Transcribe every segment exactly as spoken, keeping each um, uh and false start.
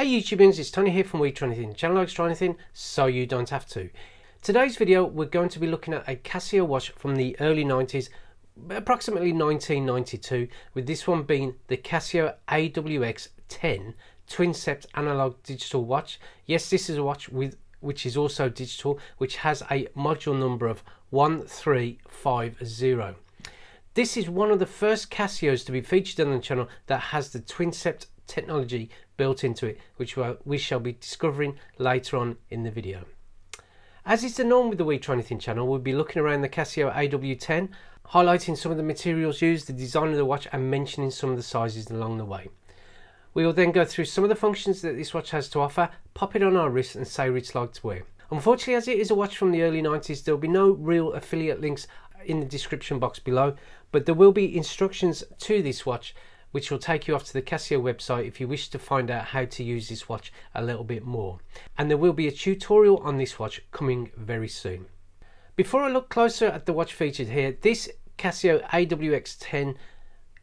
Hey YouTubers, it's Tony here from We Try Anything, channel likes Try Anything so you don't have to. Today's video we're going to be looking at a Casio watch from the early nineties, approximately nineteen ninety-two, with this one being the Casio A W X ten Twincept analog digital watch. Yes, this is a watch with which is also digital, which has a module number of one three five zero. This is one of the first Casios to be featured on the channel that has the Twincept technology built into it, which we shall be discovering later on in the video. As is the norm with the We Try Anything channel, we'll be looking around the Casio A W ten, highlighting some of the materials used, the design of the watch, and mentioning some of the sizes along the way. We will then go through some of the functions that this watch has to offer, pop it on our wrist and say which like to wear. Unfortunately, as it is a watch from the early nineties, there will be no real affiliate links in the description box below, but there will be instructions to this watch which will take you off to the Casio website if you wish to find out how to use this watch a little bit more. And there will be a tutorial on this watch coming very soon. Before I look closer at the watch featured here, this Casio A W X ten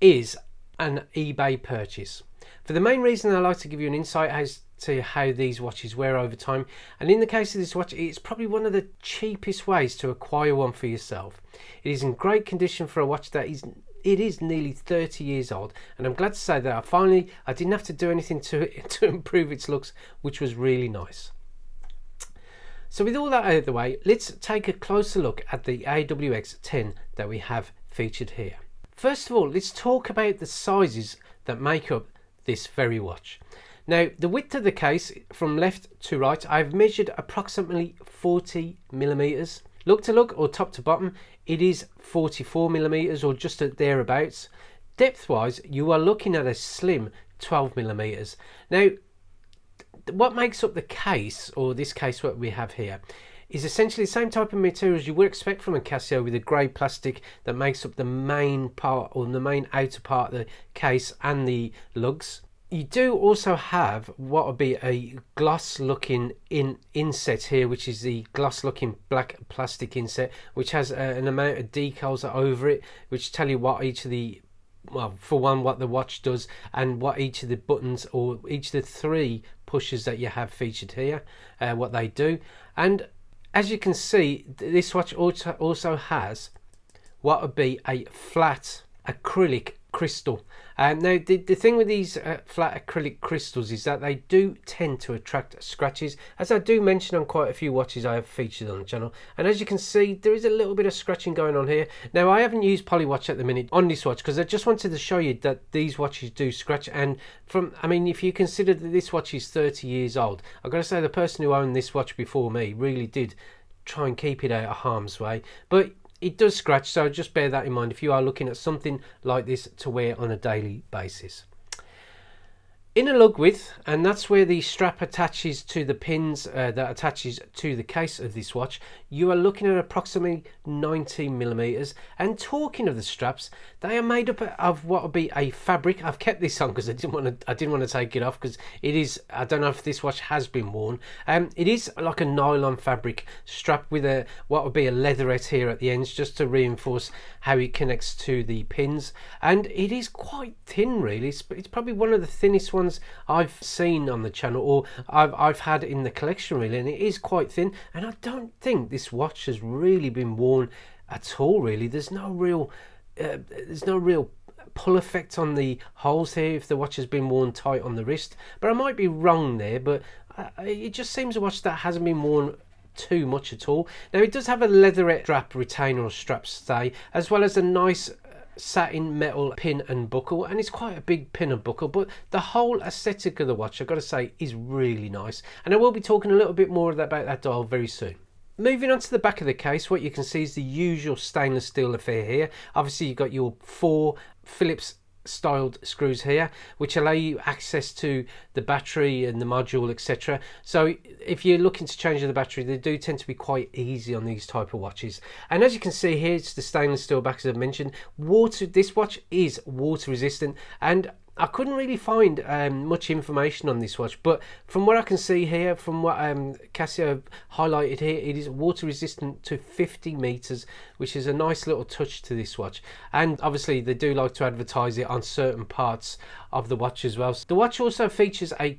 is an eBay purchase. For the main reason I like to give you an insight as to how these watches wear over time, and in the case of this watch it's probably one of the cheapest ways to acquire one for yourself. It is in great condition for a watch that is It is nearly thirty years old, and I'm glad to say that I finally I didn't have to do anything to it to improve its looks, which was really nice. So with all that out of the way, let's take a closer look at the A W X ten that we have featured here. First of all, let's talk about the sizes that make up this very watch. Now, the width of the case from left to right, I've measured approximately forty millimeters. Look to look or top to bottom, it is forty-four millimeters or just at thereabouts. Depth wise, you are looking at a slim twelve millimeters. Now, what makes up the case, or this case what we have here, is essentially the same type of materials you would expect from a Casio, with a grey plastic that makes up the main part, or the main outer part of the case and the lugs. You do also have what would be a gloss looking in inset here, which is the gloss looking black plastic inset, which has a, an amount of decals over it which tell you what each of the, well, for one, what the watch does and what each of the buttons, or each of the three pushers that you have featured here, uh, what they do. And as you can see, this watch also also has what would be a flat acrylic crystal. Um, now the, the thing with these uh, flat acrylic crystals is that they do tend to attract scratches, as I do mention on quite a few watches I have featured on the channel. And as you can see, there is a little bit of scratching going on here. Now, I haven't used Polywatch at the minute on this watch because I just wanted to show you that these watches do scratch. And from, I mean, if you consider that this watch is thirty years old, I've got to say the person who owned this watch before me really did try and keep it out of harm's way, but it does scratch, so just bear that in mind if you are looking at something like this to wear on a daily basis. Inner lug width, and that's where the strap attaches to the pins uh, that attaches to the case of this watch, you are looking at approximately nineteen millimeters. And talking of the straps, they are made up of what would be a fabric. I've kept this on because I didn't want to. I didn't want to take it off because it is. I don't know if this watch has been worn. Um, it is like a nylon fabric strap with a what would be a leatherette here at the ends, just to reinforce how it connects to the pins. And it is quite thin, really. It's, it's probably one of the thinnest ones I've seen on the channel, or I've, I've had in the collection, really. And it is quite thin, and I don't think this watch has really been worn at all, really. There's no real uh, there's no real pull effect on the holes here if the watch has been worn tight on the wrist, but I might be wrong there. But I, it just seems a watch that hasn't been worn too much at all. Now, it does have a leatherette strap retainer or strap stay, as well as a nice satin metal pin and buckle, and it's quite a big pin and buckle. But the whole aesthetic of the watch, I've got to say, is really nice, and I will be talking a little bit more about that dial very soon. Moving on to the back of the case, what you can see is the usual stainless steel affair here. Obviously, you've got your four Phillips styled screws here, which allow you access to the battery and the module, etc. So if you're looking to change the battery, they do tend to be quite easy on these type of watches. And as you can see here, it's the stainless steel back, as I've mentioned. Water this watch is water resistant, and I couldn't really find um, much information on this watch, but from what I can see here, from what um, Casio highlighted here, it is water resistant to fifty meters, which is a nice little touch to this watch. And obviously they do like to advertise it on certain parts of the watch as well. So the watch also features a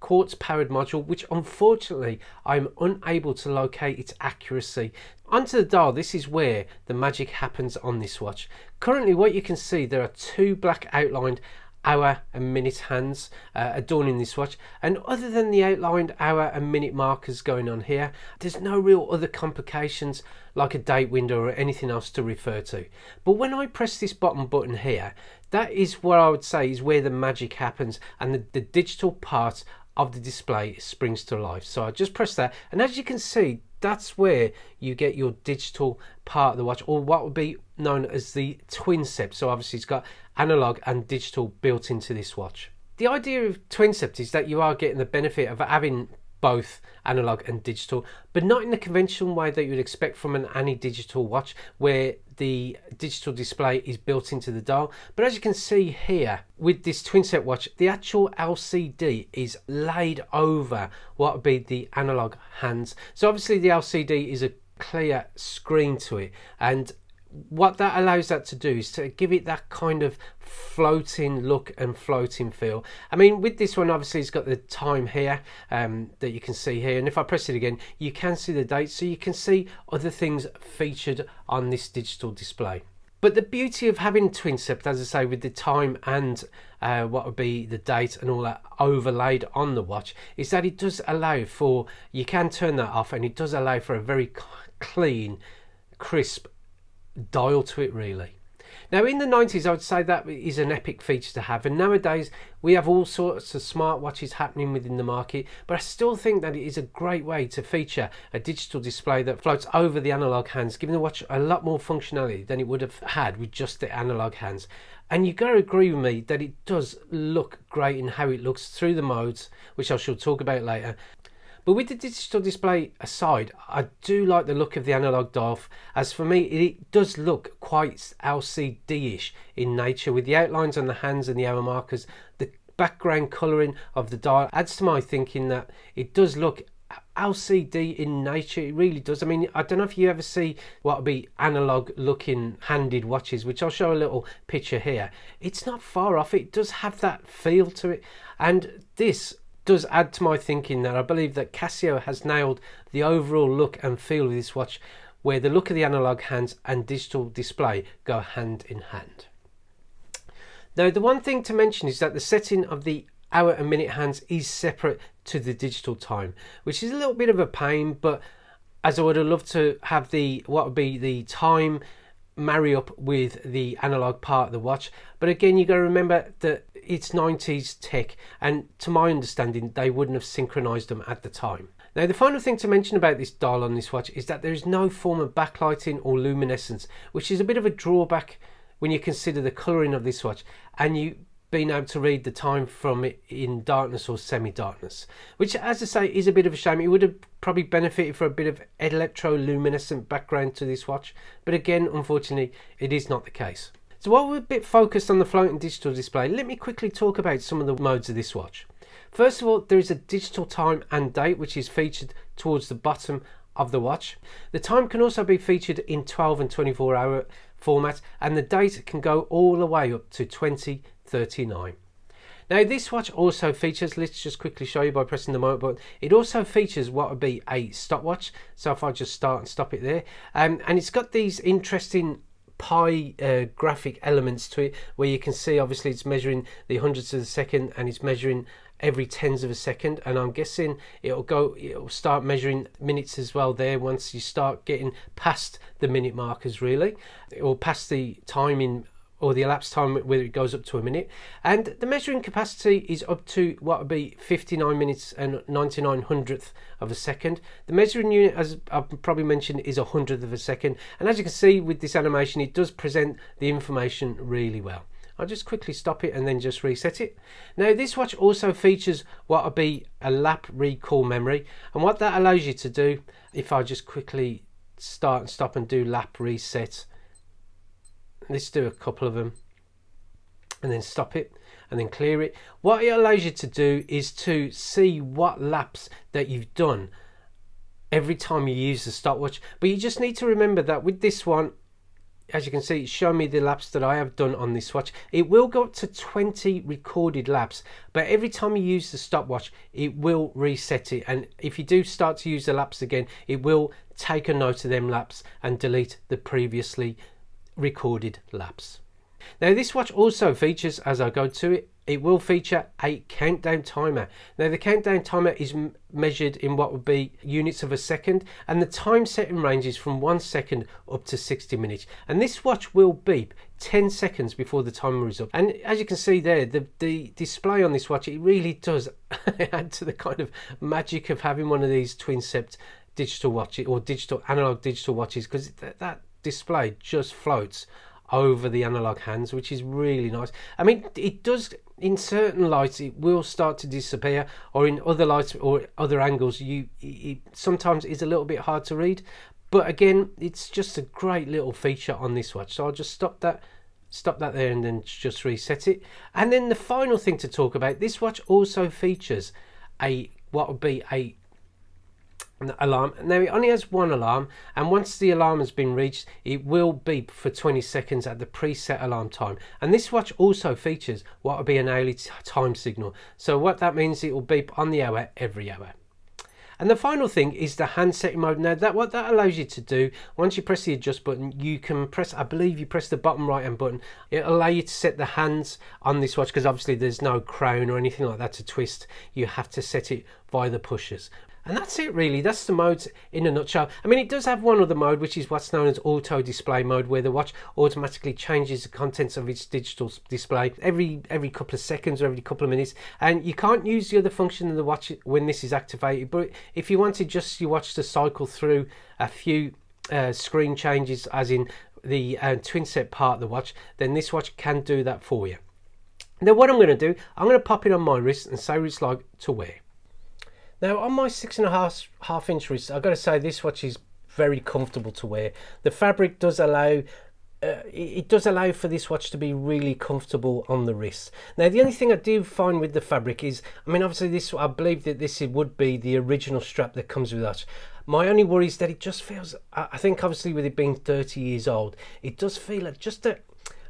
quartz powered module, which unfortunately I'm unable to locate its accuracy. Onto the dial, this is where the magic happens on this watch. Currently what you can see, there are two black outlined hour and minute hands uh, adorning this watch, and other than the outlined hour and minute markers going on here, there's no real other complications like a date window or anything else to refer to. But when I press this bottom button here, that is what I would say is where the magic happens, and the, the digital part of the display springs to life. So I just press that, and as you can see, that's where you get your digital part of the watch, or what would be known as the Twincept. So obviously it's got analog and digital built into this watch. The idea of Twincept is that you are getting the benefit of having both analog and digital, but not in the conventional way that you'd expect from an any digital watch where the digital display is built into the dial. But as you can see here with this Twincept watch, the actual L C D is laid over what would be the analog hands. So obviously the L C D is a clear screen to it, and what that allows that to do is to give it that kind of floating look and floating feel. I mean, with this one obviously it's got the time here um, that you can see here, and if I press it again you can see the date, so you can see other things featured on this digital display. But the beauty of having Twincept, as I say, with the time and uh, what would be the date and all that overlaid on the watch, is that it does allow for, you can turn that off, and it does allow for a very clean, crisp dial to it really. Now in the nineties I would say that is an epic feature to have, and nowadays we have all sorts of smartwatches happening within the market, but I still think that it is a great way to feature a digital display that floats over the analog hands, giving the watch a lot more functionality than it would have had with just the analog hands. And you gotta agree with me that it does look great in how it looks through the modes, which I shall talk about later. But with the digital display aside, I do like the look of the analog dial, as for me it does look quite L C D-ish in nature, with the outlines on the hands and the hour markers. The background colouring of the dial adds to my thinking that it does look L C D in nature, it really does. I mean, I don't know if you ever see what would be analog looking handed watches, which I'll show a little picture here. It's not far off, it does have that feel to it, and this does add to my thinking that I believe that Casio has nailed the overall look and feel of this watch, where the look of the analog hands and digital display go hand in hand. Now the one thing to mention is that the setting of the hour and minute hands is separate to the digital time, which is a little bit of a pain, but as I would have loved to have the what would be the time marry up with the analog part of the watch. But again, you got to remember that it's nineties tech, and to my understanding they wouldn't have synchronized them at the time. Now the final thing to mention about this dial on this watch is that there is no form of backlighting or luminescence, which is a bit of a drawback when you consider the coloring of this watch and you being able to read the time from it in darkness or semi-darkness, which as I say is a bit of a shame. It would have probably benefited for a bit of electroluminescent background to this watch, but again unfortunately it is not the case. So while we're a bit focused on the floating digital display, let me quickly talk about some of the modes of this watch. First of all, there is a digital time and date which is featured towards the bottom of the watch. The time can also be featured in twelve and twenty-four hour format, and the date can go all the way up to twenty thirty-nine. Now this watch also features, let's just quickly show you by pressing the moment button, it also features what would be a stopwatch. So if I just start and stop it there, um, and it's got these interesting pie uh, graphic elements to it, where you can see obviously it's measuring the hundredths of a second and it's measuring every tens of a second, and I'm guessing it'll go it'll start measuring minutes as well there once you start getting past the minute markers really, or past the time in or the elapsed time where it goes up to a minute. And the measuring capacity is up to what would be fifty-nine minutes and ninety-nine hundredth of a second. The measuring unit, as I've probably mentioned, is a hundredth of a second, and as you can see with this animation it does present the information really well. I'll just quickly stop it and then just reset it. Now this watch also features what would be a lap recall memory, and what that allows you to do, if I just quickly start and stop and do lap reset, let's do a couple of them and then stop it, and then clear it. What it allows you to do is to see what laps that you've done every time you use the stopwatch. But you just need to remember that with this one, as you can see, it's showing me the laps that I have done on this watch. It will go up to twenty recorded laps, but every time you use the stopwatch, it will reset it. And if you do start to use the laps again, it will take a note of them laps and delete the previously recorded laps. Now, this watch also features, as I go to it, it will feature a countdown timer. Now, the countdown timer is measured in what would be units of a second, and the time setting ranges from one second up to sixty minutes. And this watch will beep ten seconds before the timer is up. And as you can see there, the, the display on this watch, it really does add to the kind of magic of having one of these Twincept digital watches or digital analog digital watches, because that, that display just floats over the analog hands, which is really nice. I mean, it does, in certain lights it will start to disappear, or in other lights or other angles you it sometimes is a little bit hard to read. But again, it's just a great little feature on this watch. So I'll just stop that stop that there and then just reset it. And then the final thing to talk about, this watch also features a what would be a An alarm. Now, it only has one alarm, and once the alarm has been reached, it will beep for twenty seconds at the preset alarm time. And this watch also features what would be an hourly time signal, so what that means, it will beep on the hour every hour. And the final thing is the hand setting mode. Now, that what that allows you to do, once you press the adjust button, you can press, I believe you press the bottom right hand button, it'll allow you to set the hands on this watch, because obviously there's no crown or anything like that to twist. You have to set it via the pushers. And that's it really, that's the modes in a nutshell. I mean, it does have one other mode, which is what's known as auto display mode, where the watch automatically changes the contents of its digital display every every couple of seconds or every couple of minutes. And you can't use the other function of the watch when this is activated, but if you wanted just your watch to cycle through a few uh, screen changes, as in the uh, Twincept part of the watch, then this watch can do that for you. Now, what I'm going to do, I'm going to pop it on my wrist and say what it's like to wear. Now, on my six and a half, half inch wrist, I've got to say this watch is very comfortable to wear. The fabric does allow, uh, it does allow for this watch to be really comfortable on the wrist. Now, the only thing I do find with the fabric is, I mean, obviously this, I believe that this would be the original strap that comes with that. My only worry is that it just feels, I think obviously with it being thirty years old, it does feel like just a,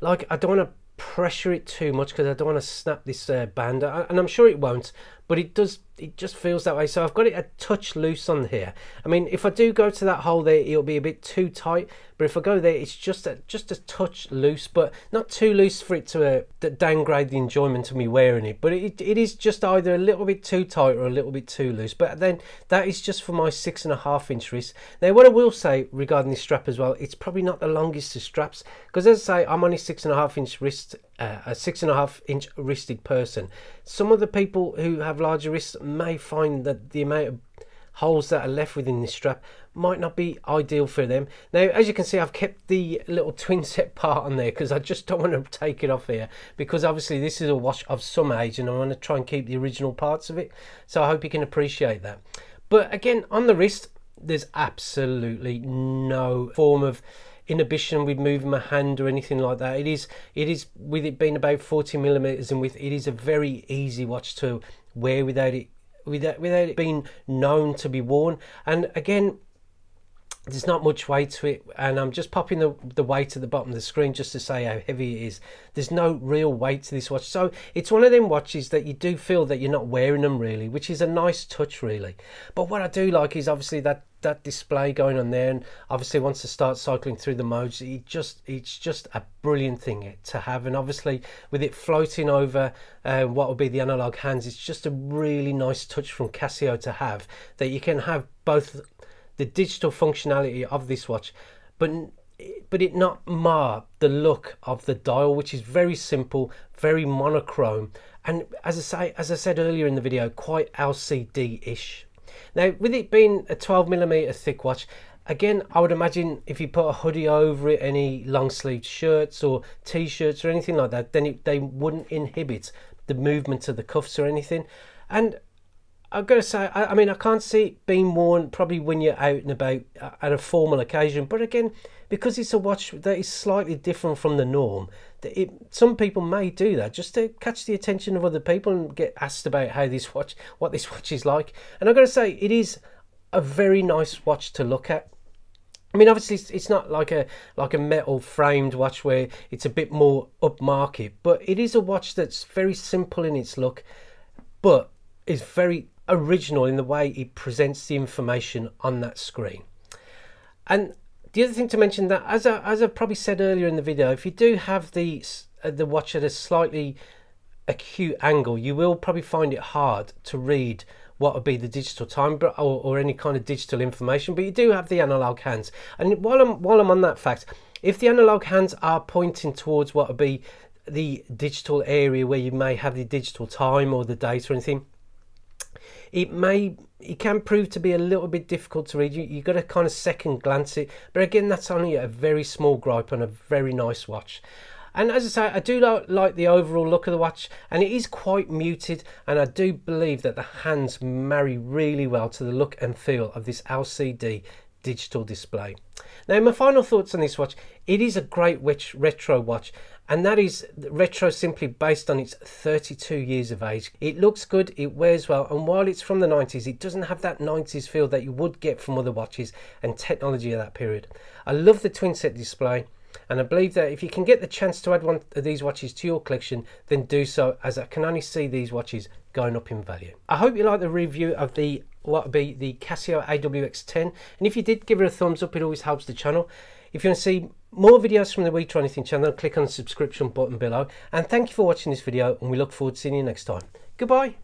like I don't want to pressure it too much, because I don't want to snap this uh, band, and I'm sure it won't, but it does, it just feels that way. So I've got it a touch loose on here. I mean, if I do go to that hole there, it'll be a bit too tight, but if I go there, it's just a just a touch loose, but not too loose for it to uh, downgrade the enjoyment of me wearing it. But it, it is just either a little bit too tight or a little bit too loose. But then that is just for my six and a half inch wrist. Now, what I will say regarding this strap as well, it's probably not the longest of straps, because as I say, I'm only six and a half inch wrist, uh, a six and a half inch wristed person. Some of the people who have larger wrists may find that the amount of holes that are left within this strap might not be ideal for them. Now, as you can see, I've kept the little Twincept part on there, because I just don't want to take it off here, because obviously this is a watch of some age and I want to try and keep the original parts of it. So I hope you can appreciate that. But again, on the wrist, there's absolutely no form of inhibition with moving my hand or anything like that. It is, it is, with it being about forty millimeters in width, it is a very easy watch to wear without it without without it being known to be worn. And again, there's not much weight to it, and I'm just popping the, the weight at the bottom of the screen just to say how heavy it is. There's no real weight to this watch, so it's one of them watches that you do feel that you're not wearing them really, which is a nice touch really. But what I do like is obviously that that display going on there, and obviously once I start cycling through the modes, it just it's just a brilliant thing to have. And obviously with it floating over uh, what will be the analog hands, it's just a really nice touch from Casio to have that you can have both the digital functionality of this watch, but but it not mar the look of the dial, which is very simple, very monochrome, and as I say, as I said earlier in the video, quite L C D-ish. Now, with it being a twelve millimeter thick watch, again, I would imagine if you put a hoodie over it, any long sleeved shirts or t-shirts or anything like that, then it, they wouldn't inhibit the movement of the cuffs or anything. And I've got to say, I, I mean, I can't see it being worn probably when you're out and about at a formal occasion. But again, because it's a watch that is slightly different from the norm, it, some people may do that just to catch the attention of other people and get asked about how this watch, what this watch is like. And I've got to say, it is a very nice watch to look at. I mean, obviously, it's not like a like a metal framed watch where it's a bit more upmarket, but it is a watch that's very simple in its look, but is very original in the way it presents the information on that screen. And the other thing to mention, that as I, as I probably said earlier in the video, if you do have the uh, the watch at a slightly acute angle, you will probably find it hard to read what would be the digital time or, or any kind of digital information. But you do have the analog hands, and while I'm while I'm on that fact, if the analog hands are pointing towards what would be the digital area where you may have the digital time or the date or anything, it may it can prove to be a little bit difficult to read. You, you've got to kind of second glance it, but again, that's only a very small gripe on a very nice watch. And as I say, I do like, like the overall look of the watch, and it is quite muted, and I do believe that the hands marry really well to the look and feel of this L C D digital display. Now, my final thoughts on this watch: it is a great retro watch, and that is retro simply based on its thirty-two years of age. It looks good, it wears well, and while it's from the nineties, it doesn't have that nineties feel that you would get from other watches and technology of that period. I love the Twincept display, and I believe that if you can get the chance to add one of these watches to your collection, then do so, as I can only see these watches going up in value. I hope you like the review of the what would be the Casio A W X ten, and if you did, give it a thumbs up, it always helps the channel. If you want to see more videos from the We Try Anything channel, click on the subscription button below. And thank you for watching this video, and we look forward to seeing you next time. Goodbye.